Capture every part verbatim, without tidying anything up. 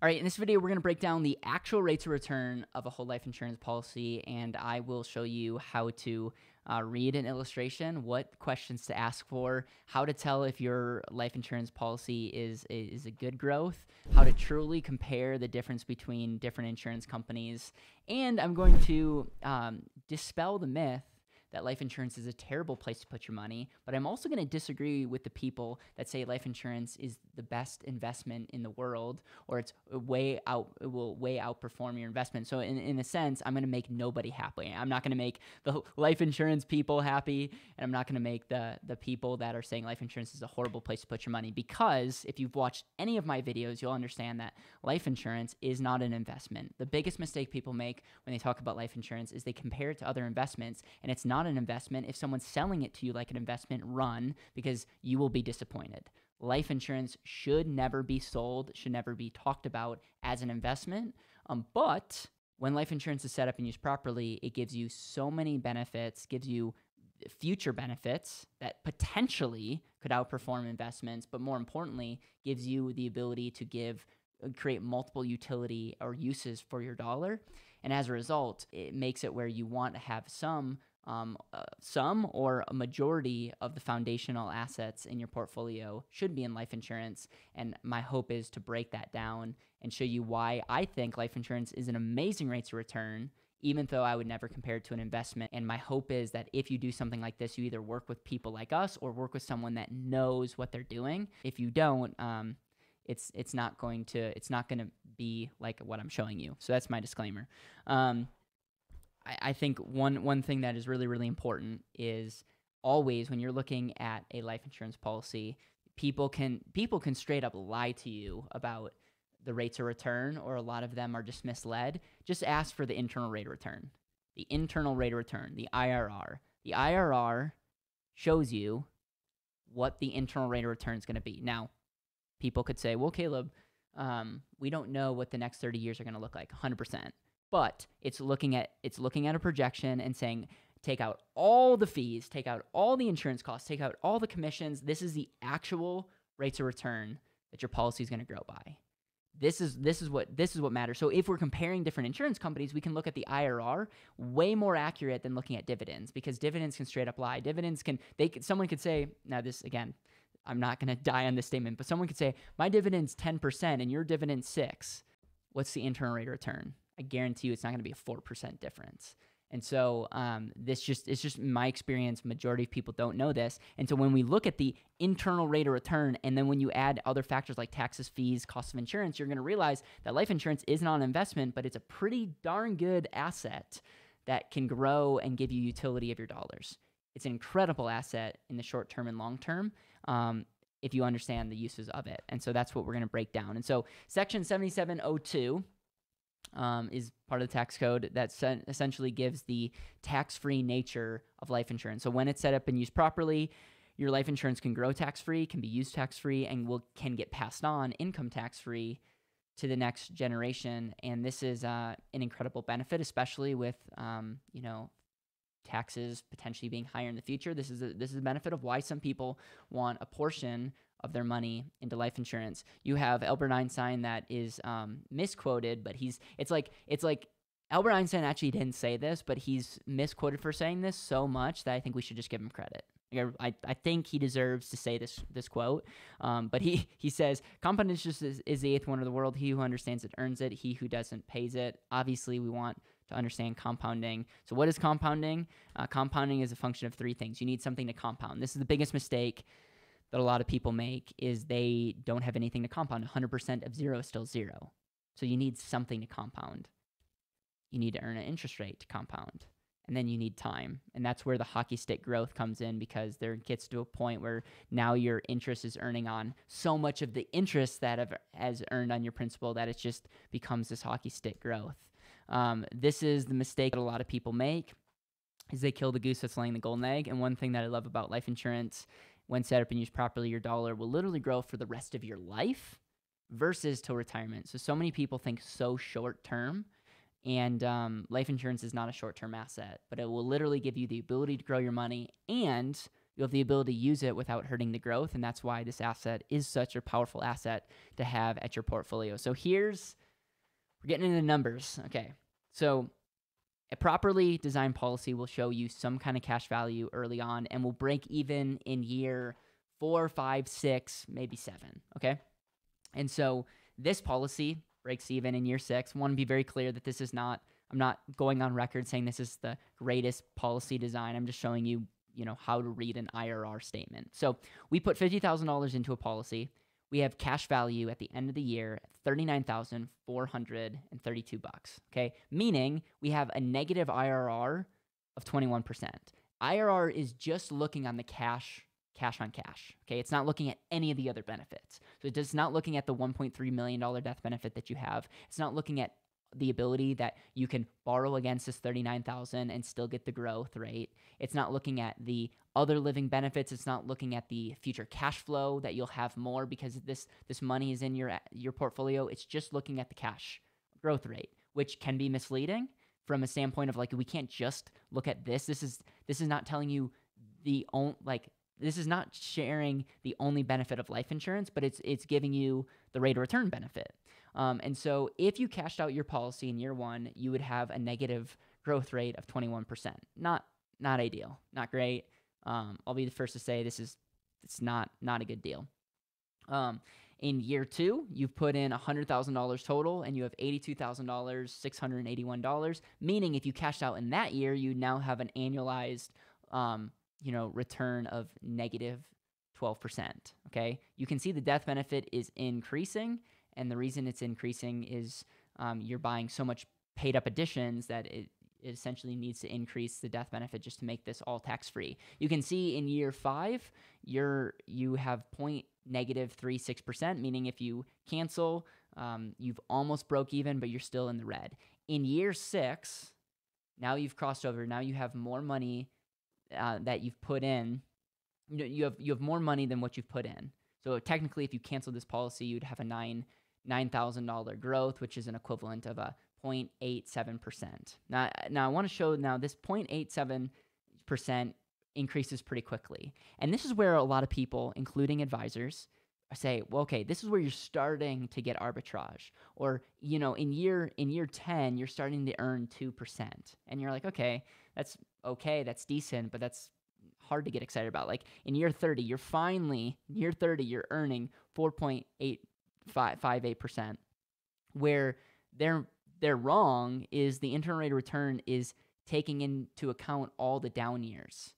All right, in this video, we're gonna break down the actual rates of return of a whole life insurance policy, and I will show you how to uh, read an illustration, what questions to ask for, how to tell if your life insurance policy is, is a good growth, how to truly compare the difference between different insurance companies, and I'm going to um, dispel the myth that life insurance is a terrible place to put your money, but I'm also going to disagree with the people that say life insurance is the best investment in the world, or it's way out, it will way outperform your investment. So in, in a sense, I'm going to make nobody happy. I'm not going to make the life insurance people happy, and I'm not going to make the, the people that are saying life insurance is a horrible place to put your money, because if you've watched any of my videos, you'll understand that life insurance is not an investment. The biggest mistake people make when they talk about life insurance is they compare it to other investments, and it's not Not an investment. If someone's selling it to you like an investment, run, because you will be disappointed. Life insurance should never be sold, should never be talked about as an investment. Um, but when life insurance is set up and used properly, it gives you so many benefits, gives you future benefits that potentially could outperform investments, but more importantly, gives you the ability to give create multiple utility or uses for your dollar. And as a result, it makes it where you want to have some Um, uh, some or a majority of the foundational assets in your portfolio should be in life insurance. And my hope is to break that down and show you why I think life insurance is an amazing rate of return, even though I would never compare it to an investment. And my hope is that if you do something like this, you either work with people like us or work with someone that knows what they're doing. If you don't, um, it's it's not going to it's not going to be like what I'm showing you. So that's my disclaimer. Um, I think one, one thing that is really, really important is always when you're looking at a life insurance policy, people can people can straight up lie to you about the rates of return, or a lot of them are just misled. Just ask for the internal rate of return, the internal rate of return, the I R R. The I R R shows you what the internal rate of return is going to be. Now, people could say, well, Caleb, um, we don't know what the next thirty years are going to look like, one hundred percent. But it's looking at it's looking at a projection and saying, take out all the fees, take out all the insurance costs, take out all the commissions. This is the actual rates of return that your policy is going to grow by. This is this is what this is what matters. So if we're comparing different insurance companies, we can look at the I R R, way more accurate than looking at dividends, because dividends can straight up lie. Dividends can they can, someone could say, now this again, I'm not going to die on this statement, but someone could say my dividend's ten percent and your dividend's six. What's the internal rate of return? I guarantee you it's not going to be a four percent difference. And so um, this just it's just my experience. Majority of people don't know this. And so when we look at the internal rate of return, and then when you add other factors like taxes, fees, cost of insurance, you're going to realize that life insurance is not an investment, but it's a pretty darn good asset that can grow and give you utility of your dollars. It's an incredible asset in the short term and long term. Um, if you understand the uses of it. And so that's what we're going to break down. And so section seventy-seven oh two Um, is part of the tax code that essentially gives the tax-free nature of life insurance. So when it's set up and used properly, your life insurance can grow tax-free, can be used tax-free, and will can get passed on income tax-free to the next generation. And this is uh, an incredible benefit, especially with um, you know taxes potentially being higher in the future. This is a, this is a benefit of why some people want a portion of their money into life insurance. You have Albert Einstein that is um, misquoted, but he's it's like it's like Albert Einstein actually didn't say this, but he's misquoted for saying this so much that I think we should just give him credit. I I think he deserves to say this this quote. Um, but he he says, "Competition is, is the eighth wonder of the world. He who understands it earns it. He who doesn't pays it." Obviously, we want to understand compounding. So what is compounding? Uh, compounding is a function of three things. You need something to compound. This is the biggest mistake that a lot of people make, is they don't have anything to compound. one hundred percent of zero is still zero. So you need something to compound. You need to earn an interest rate to compound. And then you need time. And that's where the hockey stick growth comes in, because there gets to a point where now your interest is earning on so much of the interest that have, has earned on your principal, that it just becomes this hockey stick growth. Um, this is the mistake that a lot of people make, is they kill the goose that's laying the golden egg. And one thing that I love about life insurance, when set up and used properly, your dollar will literally grow for the rest of your life versus till retirement. So, so many people think so short term, and um, life insurance is not a short term asset, but it will literally give you the ability to grow your money and You'll have the ability to use it without hurting the growth, and that's why this asset is such a powerful asset to have at your portfolio. So here's, we're getting into numbers, okay? So a properly designed policy will show you some kind of cash value early on and will break even in year four, five, six, maybe seven, okay? And so this policy breaks even in year six. I want to be very clear that this is not, I'm not going on record saying this is the greatest policy design. I'm just showing you, you know, how to read an I R R statement. So we put fifty thousand dollars into a policy. We have cash value at the end of the year at thirty-nine thousand four hundred thirty-two bucks, okay? Meaning we have a negative I R R of twenty-one percent. I R R is just looking on the cash, cash on cash, okay? It's not looking at any of the other benefits. So it's not looking at the one point three million dollars death benefit that you have. It's not looking at the ability that you can borrow against this thirty-nine thousand and still get the growth rate. It's not looking at the other living benefits. It's not looking at the future cash flow that you'll have more because this this money is in your your portfolio. It's just looking at the cash growth rate, which can be misleading from a standpoint of like, we can't just look at this. This is this is not telling you the own like this is not sharing the only benefit of life insurance, but it's it's giving you the rate of return benefit. Um, and so if you cashed out your policy in year one, you would have a negative growth rate of twenty-one percent. Not, not ideal, not great. Um, I'll be the first to say this is, it's not, not a good deal. Um, in year two, you've put in one hundred thousand dollars total and you have eighty-two thousand six hundred eighty-one dollars, meaning if you cashed out in that year, you now have an annualized, um, you know, return of negative twelve percent. Okay. You can see the death benefit is increasing. And the reason it's increasing is um, you're buying so much paid up additions that it, it essentially needs to increase the death benefit just to make this all tax free. You can see in year five, you're, you have point negative three, six percent, meaning if you cancel, um, you've almost broke even, but you're still in the red. In year six, now you've crossed over. Now you have more money uh, that you've put in. You have, you have more money than what you've put in. So technically, if you canceled this policy, you'd have a nine, nine thousand dollars growth, which is an equivalent of a zero point eight seven percent. Now, now I want to show now this zero point eight seven percent increases pretty quickly. And this is where a lot of people, including advisors, say, well, okay, this is where you're starting to get arbitrage. Or, you know, in year in year ten, you're starting to earn two percent. And you're like, okay, that's okay, that's decent, but that's hard to get excited about. Like in year thirty, you're finally, year thirty, you're earning four point eight five eight percent. Where they're they're wrong is the internal rate of return is taking into account all the down years.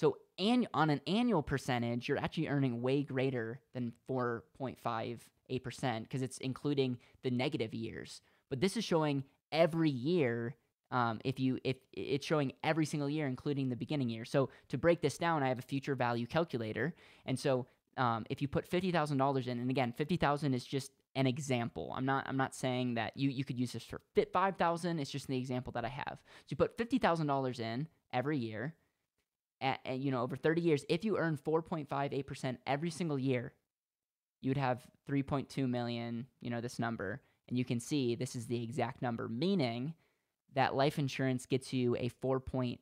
So and on an annual percentage, you're actually earning way greater than four point five eight percent because it's including the negative years. But this is showing every year. Um, if you if it's showing every single year, including the beginning year. So to break this down, I have a future value calculator, and so. Um, if you put fifty thousand dollars in, and again, fifty thousand is just an example. I'm not, I'm not saying that you, you could use this for five thousand. It's just the example that I have. So you put fifty thousand dollars in every year at, at, you know, over thirty years, if you earn four point five eight percent every single year, you'd have three point two million, you know, this number, and you can see this is the exact number, meaning that life insurance gets you a four point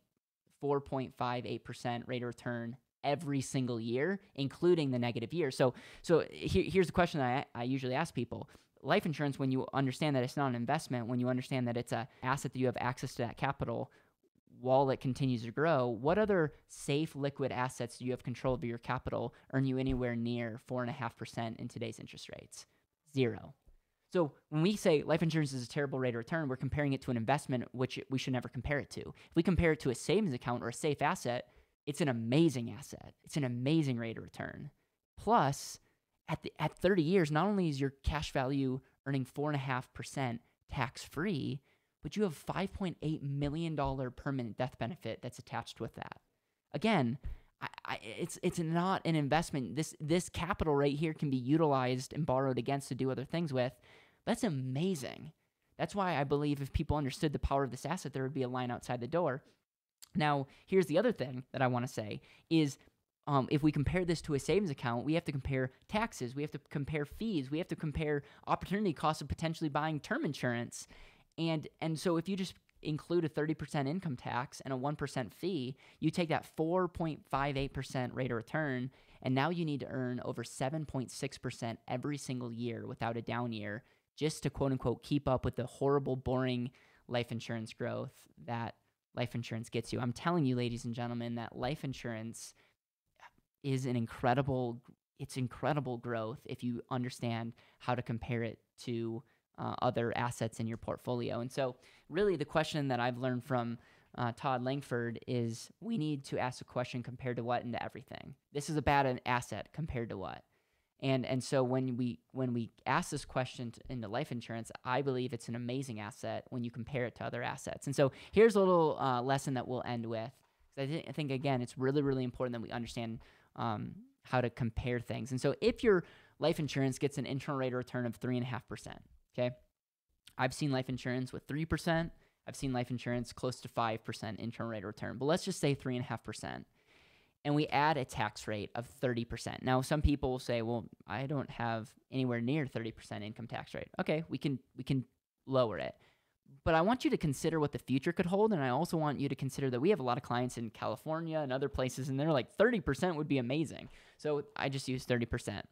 five eight percent rate of return every single year, including the negative year. So so here, here's the question that I, I usually ask people. Life insurance, when you understand that it's not an investment, when you understand that it's an asset that you have access to that capital while it continues to grow, what other safe liquid assets do you have control over your capital earn you anywhere near four point five percent in today's interest rates? Zero. So when we say life insurance is a terrible rate of return, we're comparing it to an investment, which we should never compare it to. If we compare it to a savings account or a safe asset, it's an amazing asset. It's an amazing rate of return. Plus, at the, at thirty years, not only is your cash value earning four point five percent tax-free, but you have five point eight million dollars permanent death benefit that's attached with that. Again, I, I, it's it's not an investment. This, this capital right here can be utilized and borrowed against to do other things with. That's amazing. That's why I believe if people understood the power of this asset, there would be a line outside the door. Now, here's the other thing that I want to say is um, if we compare this to a savings account, we have to compare taxes. We have to compare fees. We have to compare opportunity costs of potentially buying term insurance. And and so if you just include a thirty percent income tax and a one percent fee, you take that four point five eight percent rate of return, and now you need to earn over seven point six percent every single year without a down year just to quote unquote keep up with the horrible, boring life insurance growth that life insurance gets you. I'm telling you, ladies and gentlemen, that life insurance is an incredible, it's incredible growth if you understand how to compare it to Uh, other assets in your portfolio. And so really the question that I've learned from uh, Todd Langford is we need to ask a question compared to what into everything. This is a bad asset compared to what? And and so when we when we ask this question to, into life insurance, I believe it's an amazing asset when you compare it to other assets. And so here's a little uh, lesson that we'll end with. I, th I think, again, it's really, really important that we understand um, how to compare things. And so if your life insurance gets an internal rate of return of three point five percent, okay, I've seen life insurance with three percent. I've seen life insurance close to five percent internal rate of return, but let's just say three point five percent. And we add a tax rate of thirty percent. Now, some people will say, well, I don't have anywhere near thirty percent income tax rate. Okay, we can, we can lower it. But I want you to consider what the future could hold, and I also want you to consider that we have a lot of clients in California and other places, and they're like, thirty percent would be amazing. So I just use thirty percent.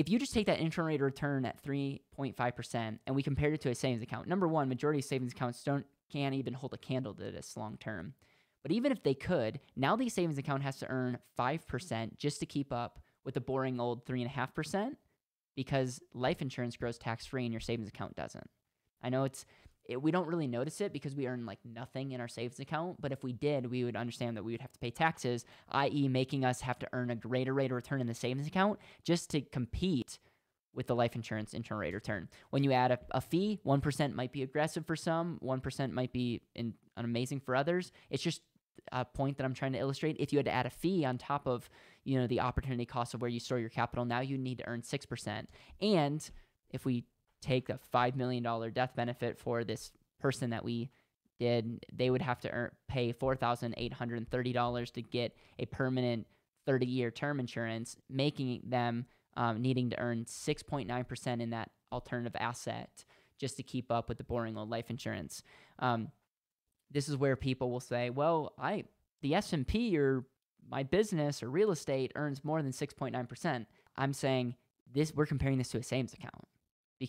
If you just take that internal rate of return at three point five percent and we compared it to a savings account, number one, majority of savings accounts don't can't even hold a candle to this long term. But even if they could, now the savings account has to earn five percent just to keep up with the boring old three point five percent, because life insurance grows tax-free and your savings account doesn't. I know it's it, we don't really notice it because we earn like nothing in our savings account, but if we did, we would understand that we would have to pay taxes, i e making us have to earn a greater rate of return in the savings account just to compete with the life insurance internal rate of return. When you add a, a fee, one percent might be aggressive for some, one percent might be in, amazing for others. It's just a point that I'm trying to illustrate. If you had to add a fee on top of, you know, the opportunity cost of where you store your capital, now you need to earn six percent. And if we take a five million dollar death benefit for this person that we did, they would have to earn, pay four thousand eight hundred thirty dollars to get a permanent thirty year term insurance, making them um, needing to earn six point nine percent in that alternative asset just to keep up with the boring old life insurance. Um, this is where people will say, well, I the S and P or my business or real estate earns more than six point nine percent. I'm saying this, we're comparing this to a savings account.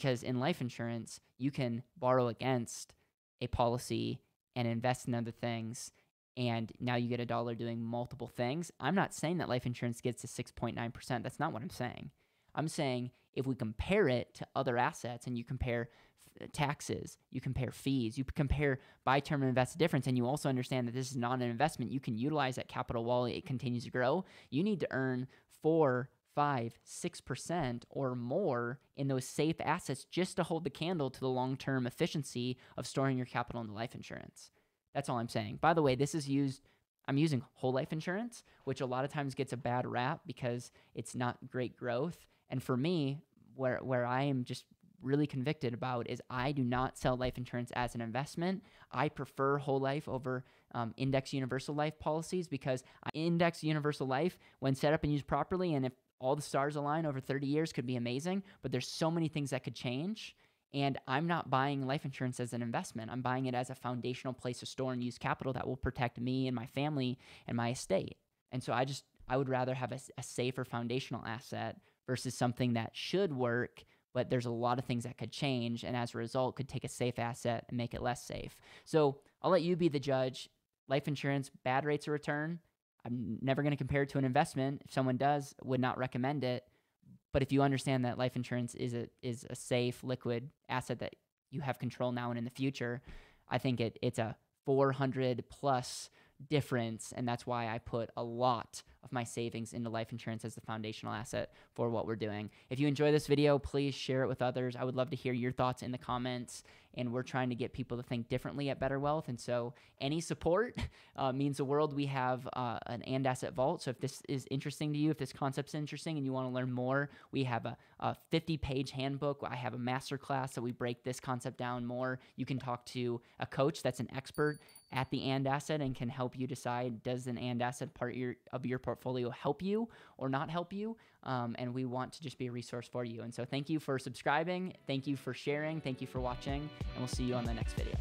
Because in life insurance, you can borrow against a policy and invest in other things, and now you get a dollar doing multiple things. I'm not saying that life insurance gets to six point nine percent. That's not what I'm saying. I'm saying if we compare it to other assets and you compare taxes, you compare fees, you compare buy, term, and invest difference, and you also understand that this is not an investment. You can utilize that capital while it continues to grow. You need to earn four five, six percent or more in those safe assets just to hold the candle to the long-term efficiency of storing your capital into life insurance. That's all I'm saying. By the way, this is used, I'm using whole life insurance, which a lot of times gets a bad rap because it's not great growth. And for me, where, where I am just really convicted about is I do not sell life insurance as an investment. I prefer whole life over um, index universal life policies, because index universal life, when set up and used properly, and if all the stars align over thirty years, could be amazing, but there's so many things that could change. And I'm not buying life insurance as an investment. I'm buying it as a foundational place to store and use capital that will protect me and my family and my estate. And so I just, I would rather have a, a safer foundational asset versus something that should work, but there's a lot of things that could change. And as a result, could take a safe asset and make it less safe. So I'll let you be the judge. Life insurance, bad rates of return. I'm never going to compare it to an investment. If someone does, would not recommend it. But if you understand that life insurance is a, is a safe, liquid asset that you have control now and in the future, I think it, it's a four hundred plus difference. And that's why I put a lot of my savings into life insurance as the foundational asset for what we're doing. If you enjoy this video, please share it with others. I would love to hear your thoughts in the comments, and we're trying to get people to think differently at Better Wealth. And so any support uh, means the world. We have uh, an And Asset Vault. So if this is interesting to you, if this concept's interesting and you want to learn more, we have a, a fifty page handbook. I have a masterclass that we break this concept down more. You can talk to a coach that's an expert at the and asset and can help you decide, does an and asset part your, of your portfolio help you or not help you? Um, and we want to just be a resource for you. And so thank you for subscribing. Thank you for sharing. Thank you for watching. And we'll see you on the next video.